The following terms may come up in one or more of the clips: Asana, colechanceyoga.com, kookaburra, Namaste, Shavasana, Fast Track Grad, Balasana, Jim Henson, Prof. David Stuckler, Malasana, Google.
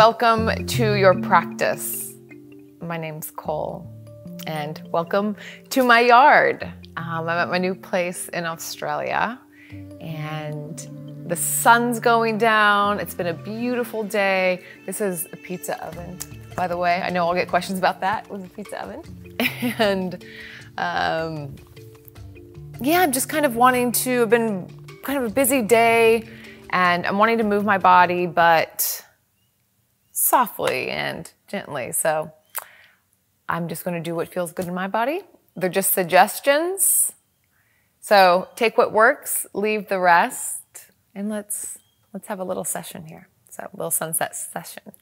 Welcome to your practice. My name's Cole, and welcome to my yard. I'm at my new place in Australia, and the sun's going down. It's been a beautiful day. This is a pizza oven, by the way. I know I'll get questions about that with a pizza oven. And yeah, I'm just kind of wanting to, I've been kind of a busy day, and I'm wanting to move my body, but softly and gently. So I'm just gonna do what feels good in my body. They're just suggestions. So take what works, leave the rest, and let's have a little session here. So a little sunset session.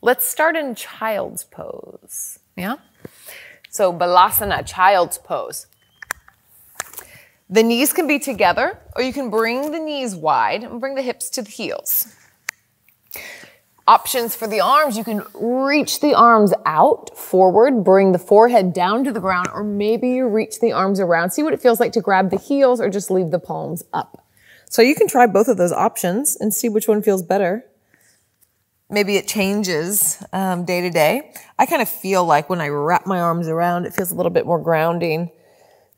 Let's start in child's pose, yeah? So Balasana, child's pose. The knees can be together, or you can bring the knees wide and bring the hips to the heels. Options for the arms, you can reach the arms out forward, bring the forehead down to the ground, or maybe you reach the arms around. See what it feels like to grab the heels or just leave the palms up. So you can try both of those options and see which one feels better. Maybe it changes day to day. I kind of feel like when I wrap my arms around, it feels a little bit more grounding,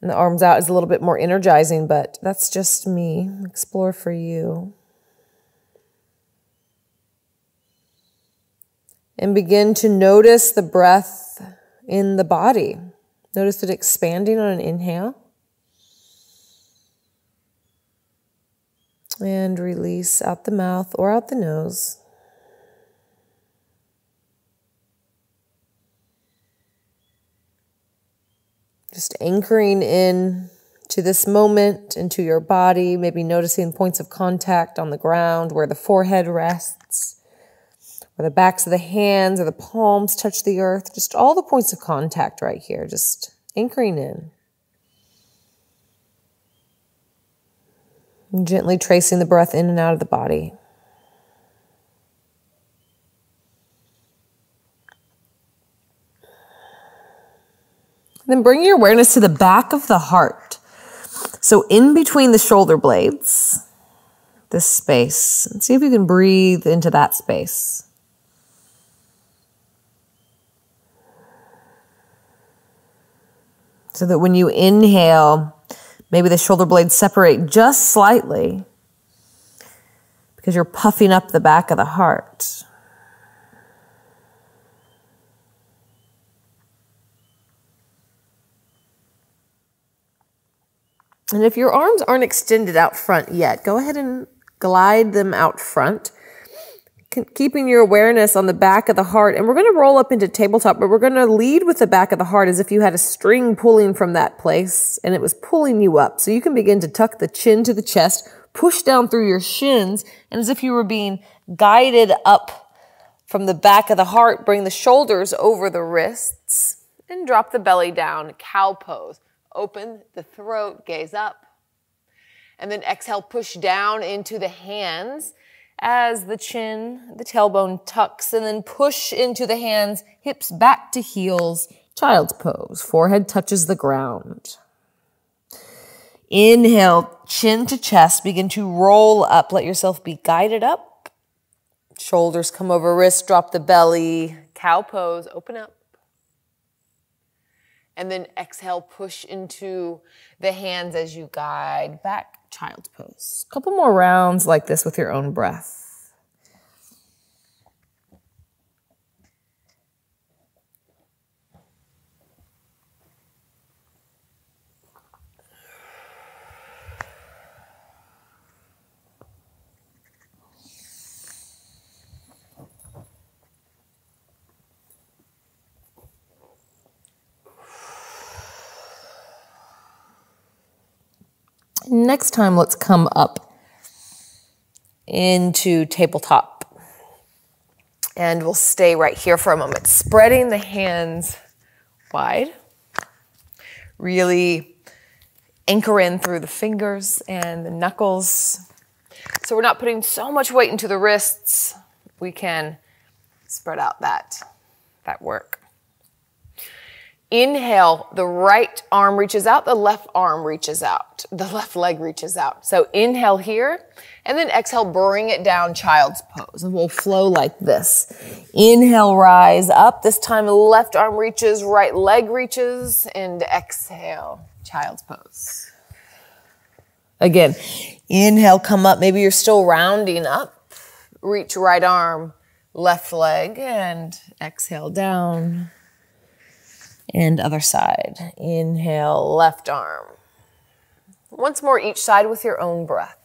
and the arms out is a little bit more energizing, but that's just me. Explore for you. And begin to notice the breath in the body. Notice it expanding on an inhale. And release out the mouth or out the nose. Just anchoring in to this moment, into your body, maybe noticing points of contact on the ground, where the forehead rests, or the backs of the hands or the palms touch the earth, just all the points of contact right here, just anchoring in. And gently tracing the breath in and out of the body. And then bring your awareness to the back of the heart. So in between the shoulder blades, this space, and see if you can breathe into that space. So that when you inhale, maybe the shoulder blades separate just slightly because you're puffing up the back of the heart. And if your arms aren't extended out front yet, go ahead and glide them out front, keeping your awareness on the back of the heart. And we're going to roll up into tabletop, but we're going to lead with the back of the heart as if you had a string pulling from that place and it was pulling you up. So you can begin to tuck the chin to the chest, push down through your shins, and as if you were being guided up from the back of the heart, bring the shoulders over the wrists and drop the belly down, cow pose. Open the throat, gaze up, and then exhale, push down into the hands as the chin, the tailbone tucks, and then push into the hands, hips back to heels, child's pose, forehead touches the ground. Inhale, chin to chest, begin to roll up, let yourself be guided up, shoulders come over wrists, drop the belly, cow pose, open up. And then exhale, push into the hands as you guide back, child's pose. A couple more rounds like this with your own breath. Next time, let's come up into tabletop. And we'll stay right here for a moment, spreading the hands wide. Really anchor in through the fingers and the knuckles. So we're not putting so much weight into the wrists. We can spread out that work. Inhale, the right arm reaches out, the left arm reaches out, the left leg reaches out. So inhale here, and then exhale, bring it down, child's pose. And we'll flow like this. Inhale, rise up. This time, left arm reaches, right leg reaches, and exhale, child's pose. Again, inhale, come up. Maybe you're still rounding up. Reach right arm, left leg, and exhale, down. And other side. Inhale, left arm. Once more each side with your own breath.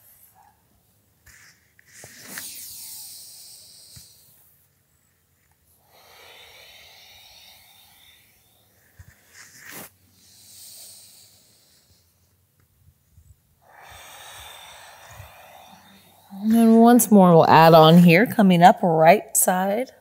And once more, we'll add on here, coming up right side.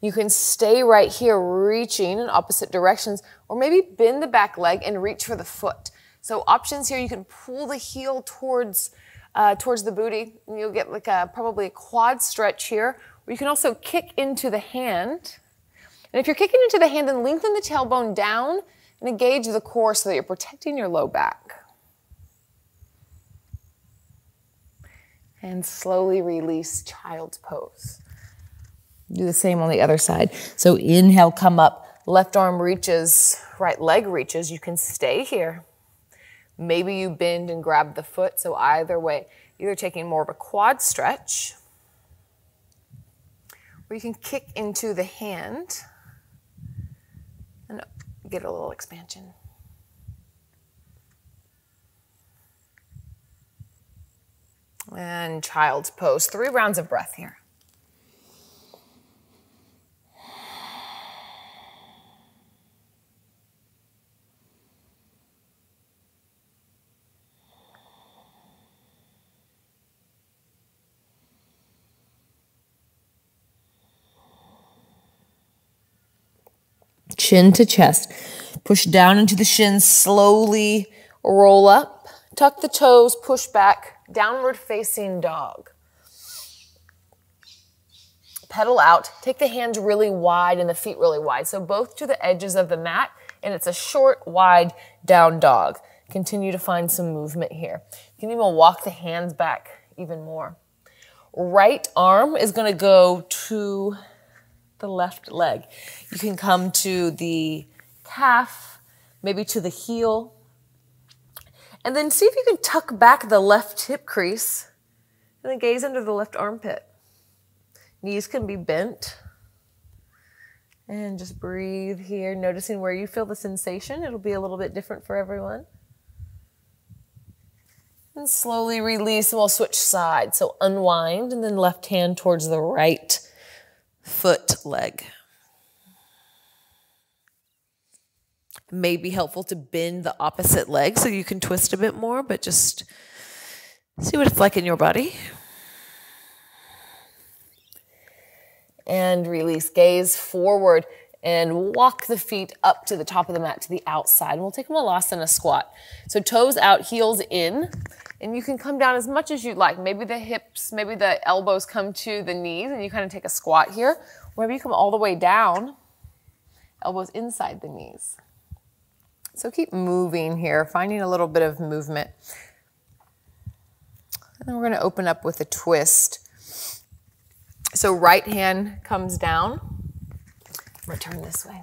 You can stay right here, reaching in opposite directions, or maybe bend the back leg and reach for the foot. So options here, you can pull the heel towards the booty, and you'll get like probably a quad stretch here. Or you can also kick into the hand. And if you're kicking into the hand, then lengthen the tailbone down and engage the core so that you're protecting your low back. And slowly release, child's pose. Do the same on the other side. So inhale, come up. Left arm reaches, right leg reaches. You can stay here. Maybe you bend and grab the foot. So either way, either taking more of a quad stretch, or you can kick into the hand and get a little expansion. And child's pose. 3 rounds of breath here. Chin to chest. Push down into the shins, slowly roll up. Tuck the toes, push back, downward facing dog. Pedal out. Take the hands really wide and the feet really wide. So both to the edges of the mat, and it's a short, wide down dog. Continue to find some movement here. You can even walk the hands back even more. Right arm is going to go to the left leg. You can come to the calf, maybe to the heel. And then see if you can tuck back the left hip crease and then gaze under the left armpit. Knees can be bent. And just breathe here, noticing where you feel the sensation. It'll be a little bit different for everyone. And slowly release, and we'll switch sides. So unwind, and then left hand towards the right foot leg. It may be helpful to bend the opposite leg so you can twist a bit more, but just see what it's like in your body. And release, gaze forward and walk the feet up to the top of the mat to the outside. And we'll take a Malasana squat. So toes out, heels in, and you can come down as much as you'd like. Maybe the hips, maybe the elbows come to the knees, and you kind of take a squat here. Or maybe you come all the way down, elbows inside the knees. So keep moving here, finding a little bit of movement. And then we're gonna open up with a twist. So right hand comes down. I'm gonna turn this way.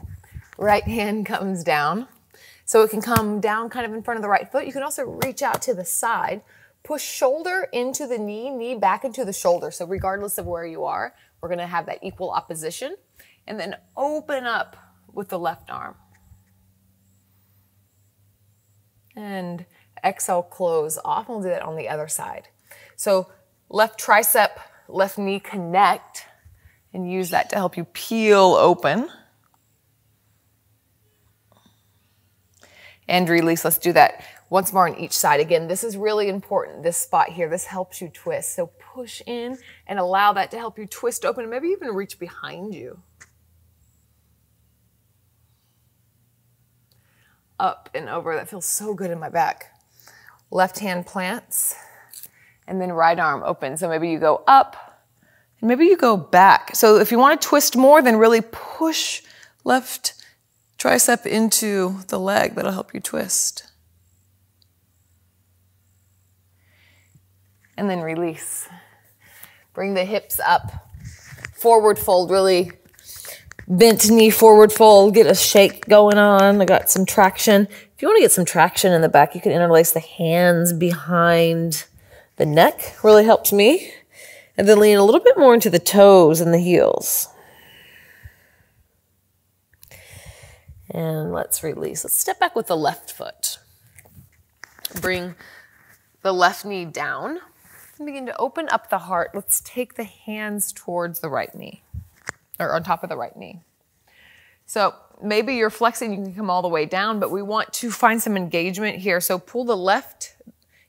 Right hand comes down. So it can come down kind of in front of the right foot. You can also reach out to the side, push shoulder into the knee, knee back into the shoulder. So regardless of where you are, we're gonna have that equal opposition. And then open up with the left arm. And exhale, close off. We'll do that on the other side. So left tricep, left knee connect. And use that to help you peel open. And release, let's do that once more on each side. Again, this is really important, this spot here. This helps you twist. So push in and allow that to help you twist open, and maybe even reach behind you. Up and over, that feels so good in my back. Left hand plants, and then right arm open. So maybe you go up, and maybe you go back. So if you want to twist more, then really push left tricep into the leg. That'll help you twist. And then release. Bring the hips up. Forward fold, really bent knee forward fold. Get a shake going on. I got some traction. If you want to get some traction in the back, you can interlace the hands behind the neck. Really helps me. And then lean a little bit more into the toes and the heels. And let's release. Let's step back with the left foot. Bring the left knee down. And begin to open up the heart. Let's take the hands towards the right knee, or on top of the right knee. So maybe you're flexing, you can come all the way down, but we want to find some engagement here. So pull the left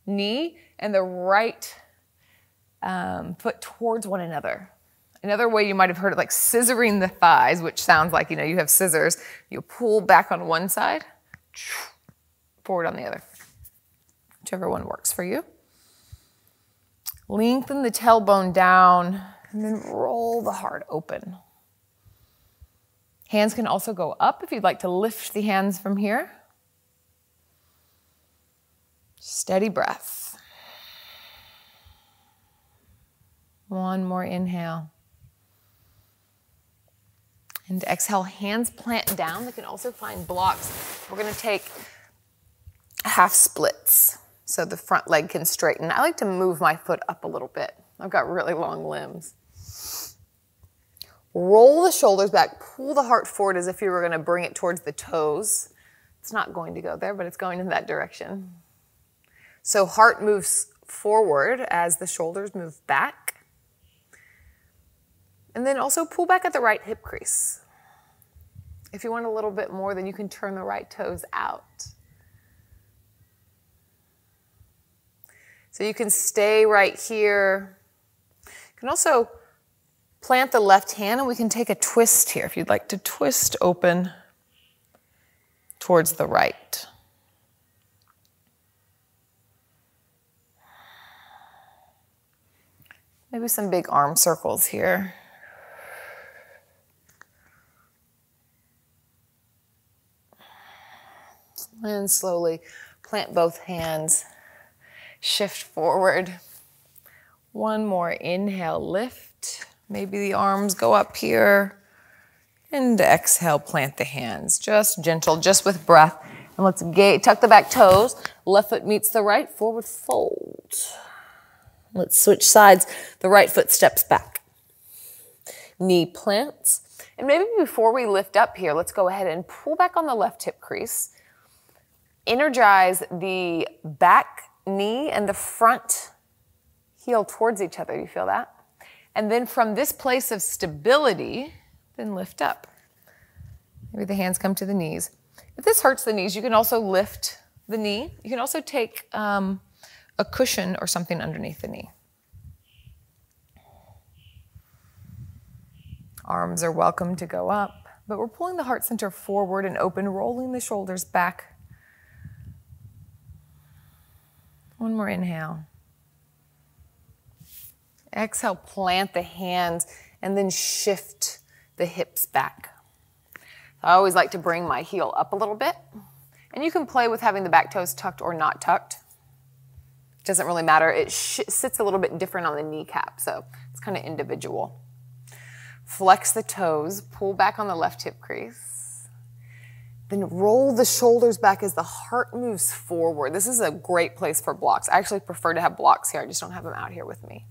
knee and the right foot towards one another. Another way you might have heard it, like scissoring the thighs, which sounds like, you know, you have scissors. You pull back on one side, forward on the other, whichever one works for you. Lengthen the tailbone down and then roll the heart open. Hands can also go up if you'd like to lift the hands from here. Steady breath. One more inhale. And exhale, hands plant down. They can also find blocks. We're going to take half splits, so the front leg can straighten. I like to move my foot up a little bit. I've got really long limbs. Roll the shoulders back, pull the heart forward as if you were gonna bring it towards the toes. It's not going to go there, but it's going in that direction. So heart moves forward as the shoulders move back. And then also pull back at the right hip crease. If you want a little bit more, then you can turn the right toes out. So you can stay right here. You can also plant the left hand and we can take a twist here if you'd like to twist open towards the right. Maybe some big arm circles here. And slowly plant both hands. Shift forward. One more inhale, lift. Maybe the arms go up here. And exhale, plant the hands. Just gentle, just with breath. And let's tuck the back toes. Left foot meets the right, forward fold. Let's switch sides. The right foot steps back. Knee plants. And maybe before we lift up here, let's go ahead and pull back on the left hip crease. Energize the back knee and the front heel towards each other. You feel that? And then from this place of stability, then lift up. Maybe the hands come to the knees. If this hurts the knees, you can also lift the knee. You can also take a cushion or something underneath the knee. Arms are welcome to go up, but we're pulling the heart center forward and open, rolling the shoulders back. One more inhale. Exhale, plant the hands and then shift the hips back. I always like to bring my heel up a little bit. And you can play with having the back toes tucked or not tucked. It doesn't really matter. It sits a little bit different on the kneecap, so it's kind of individual. Flex the toes, pull back on the left hip crease. Then roll the shoulders back as the heart moves forward. This is a great place for blocks. I actually prefer to have blocks here. I just don't have them out here with me.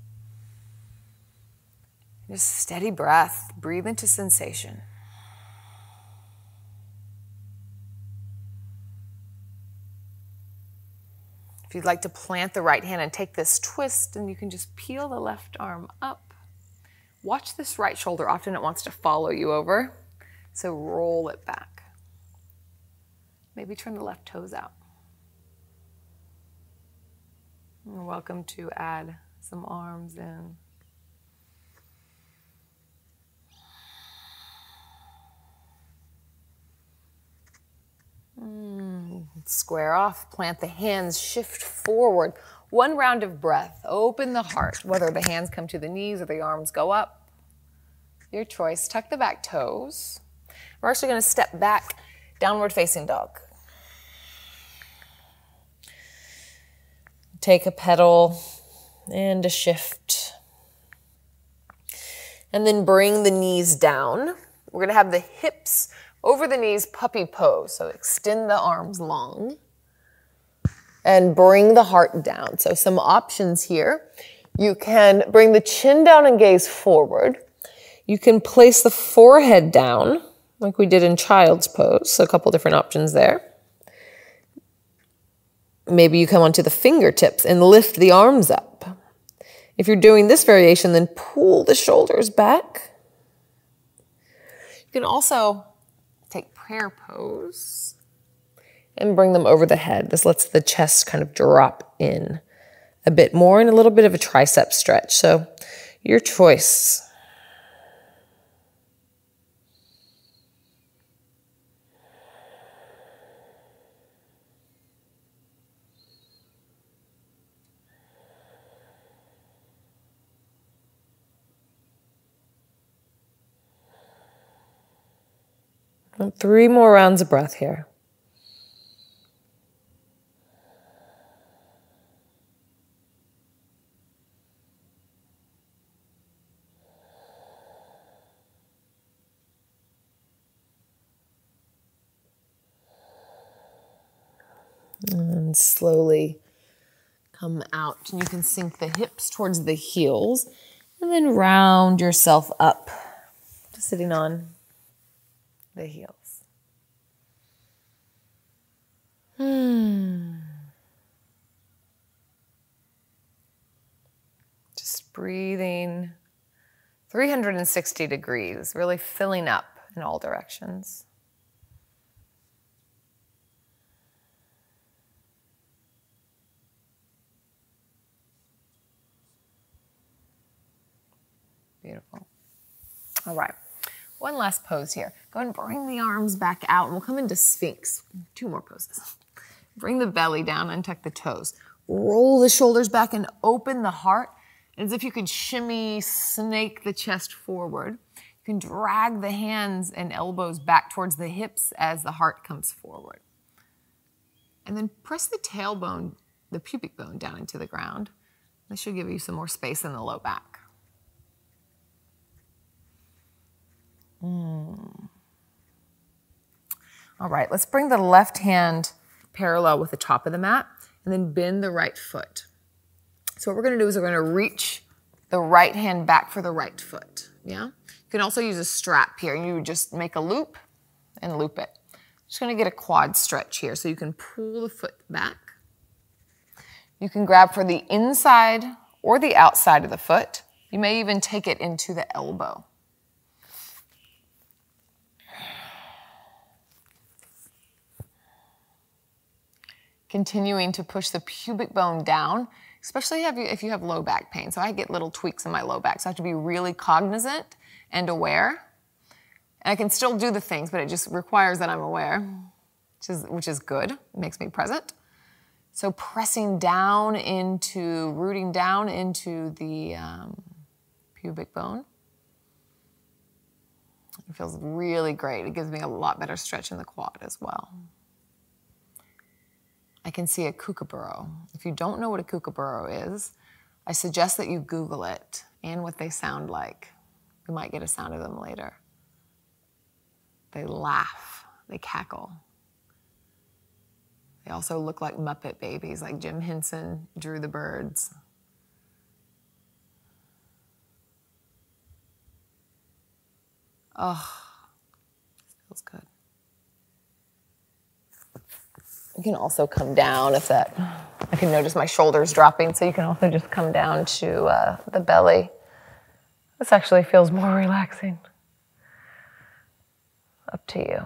Just steady breath. Breathe into sensation. If you'd like to plant the right hand and take this twist, and you can just peel the left arm up. Watch this right shoulder. Often it wants to follow you over, so roll it back. Maybe turn the left toes out. You're welcome to add some arms in. Square off, plant the hands, shift forward. One round of breath, open the heart, whether the hands come to the knees or the arms go up. Your choice, tuck the back toes. We're actually gonna step back Downward facing dog. Take a pedal and a shift. And then bring the knees down. We're gonna have the hips over the knees, puppy pose. So extend the arms long and bring the heart down. So some options here. You can bring the chin down and gaze forward. You can place the forehead down like we did in child's pose. So a couple different options there. Maybe you come onto the fingertips and lift the arms up. If you're doing this variation, then pull the shoulders back. You can also take prayer pose and bring them over the head. This lets the chest kind of drop in a bit more and a little bit of a tricep stretch. So your choice. Three more rounds of breath here. And slowly come out. And you can sink the hips towards the heels and then round yourself up to sitting on the heels. Just breathing 360 degrees, really filling up in all directions. Beautiful. All right. One last pose here. Go ahead and bring the arms back out, and we'll come into Sphinx. Two more poses. Bring the belly down, untuck the toes. Roll the shoulders back and open the heart, as if you could shimmy, snake the chest forward. You can drag the hands and elbows back towards the hips as the heart comes forward. And then press the tailbone, the pubic bone, down into the ground. This should give you some more space in the low back. All right, let's bring the left hand parallel with the top of the mat and then bend the right foot. So what we're gonna do is we're gonna reach the right hand back for the right foot, yeah? You can also use a strap here. You just make a loop and loop it. Just gonna get a quad stretch here so you can pull the foot back. You can grab for the inside or the outside of the foot. You may even take it into the elbow. Continuing to push the pubic bone down, especially if you have low back pain. So I get little tweaks in my low back, so I have to be really cognizant and aware. And I can still do the things, but it just requires that I'm aware, which is good. It makes me present. So pressing down into, rooting down into the pubic bone. It feels really great. It gives me a lot better stretch in the quad as well. I can see a kookaburra. If you don't know what a kookaburra is, I suggest that you Google it and what they sound like. We might get a sound of them later. They laugh, they cackle. They also look like Muppet babies, like Jim Henson drew the birds. Oh, feels good. You can also come down if that, I can notice my shoulders dropping, so you can also just come down to the belly. This actually feels more relaxing. Up to you.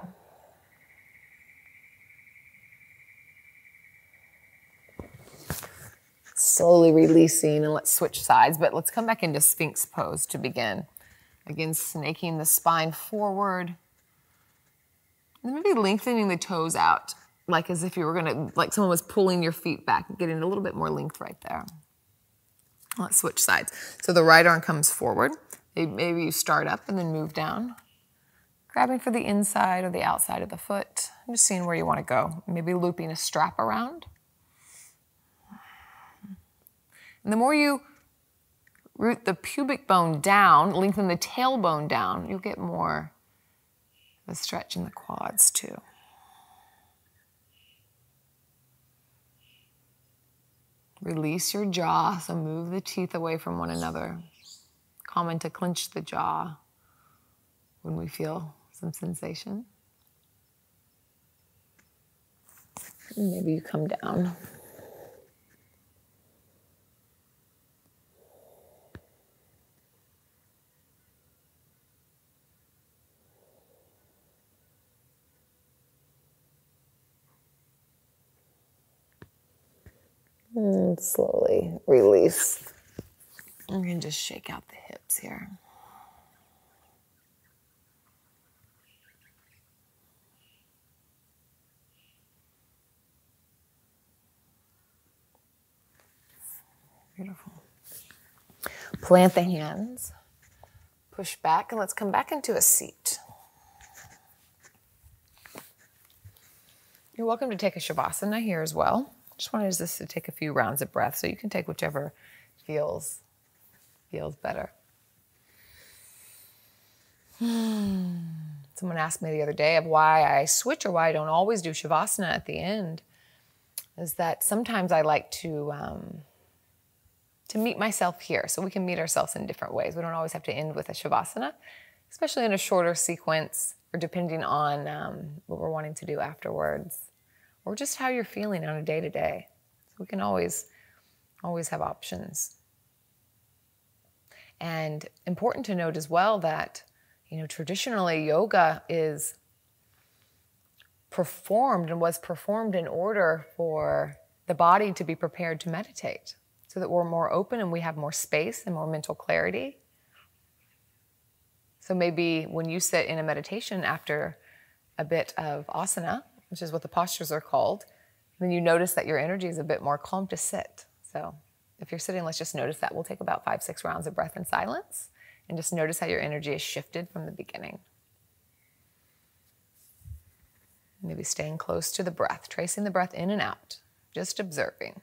Slowly releasing, and let's switch sides, but let's come back into Sphinx pose to begin. Again, snaking the spine forward. And then maybe lengthening the toes out. Like as if you were gonna, like someone was pulling your feet back, getting a little bit more length right there. Let's switch sides. So the right arm comes forward. Maybe you start up and then move down. Grabbing for the inside or the outside of the foot. I'm just seeing where you want to go. Maybe looping a strap around. And the more you root the pubic bone down, lengthen the tailbone down, you'll get more of a stretch in the quads too. Release your jaw, so move the teeth away from one another. Common to clench the jaw when we feel some sensation. And maybe you come down. And slowly release. I'm going to just shake out the hips here. Beautiful. Plant the hands, push back, and let's come back into a seat. You're welcome to take a Shavasana here as well. Just wanted us to take a few rounds of breath, so you can take whichever feels better. Someone asked me the other day of why I switch or why I don't always do Shavasana at the end, is that sometimes I like to meet myself here, so we can meet ourselves in different ways. We don't always have to end with a Shavasana, especially in a shorter sequence or depending on what we're wanting to do afterwards. Or just how you're feeling on a day-to-day. So we can always have options. And important to note as well that, traditionally yoga is performed and was performed in order for the body to be prepared to meditate, so that we're more open and we have more space and more mental clarity. So maybe when you sit in a meditation after a bit of asana, which is what the postures are called, then you notice that your energy is a bit more calm to sit. So if you're sitting, let's just notice that. We'll take about 5-6 rounds of breath in silence and just notice how your energy is shifted from the beginning. Maybe staying close to the breath, tracing the breath in and out, just observing.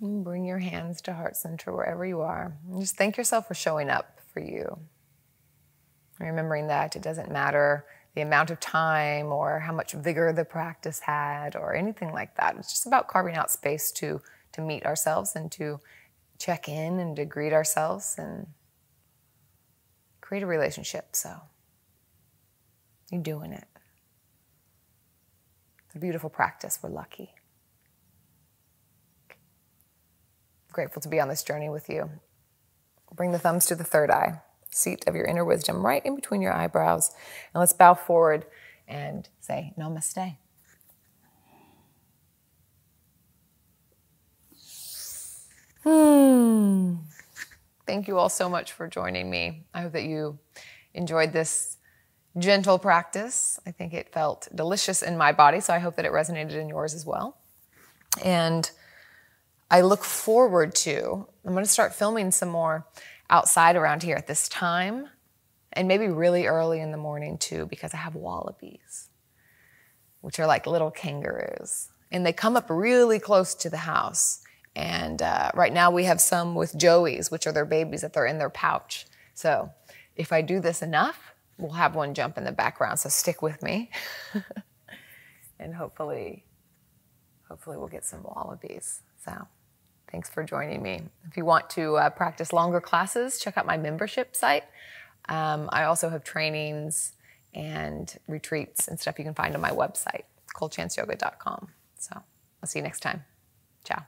And bring your hands to heart center wherever you are. And just thank yourself for showing up for you. Remembering that it doesn't matter the amount of time or how much vigor the practice had or anything like that. It's just about carving out space to meet ourselves and to check in and to greet ourselves and create a relationship. So you're doing it. It's a beautiful practice. We're lucky. Grateful to be on this journey with you. Bring the thumbs to the third eye, seat of your inner wisdom, right in between your eyebrows. And let's bow forward and say Namaste. Thank you all so much for joining me. I hope that you enjoyed this gentle practice. I think it felt delicious in my body, so I hope that it resonated in yours as well. And I look forward to, I'm going to start filming some more outside around here at this time, and maybe really early in the morning too, because I have wallabies, which are like little kangaroos, and they come up really close to the house. And right now we have some with joeys, which are their babies that they're in their pouch. So if I do this enough, we'll have one jump in the background. So stick with me, and hopefully we'll get some wallabies. So. Thanks for joining me. If you want to practice longer classes, check out my membership site. I also have trainings and retreats and stuff you can find on my website, colechanceyoga.com. So I'll see you next time. Ciao.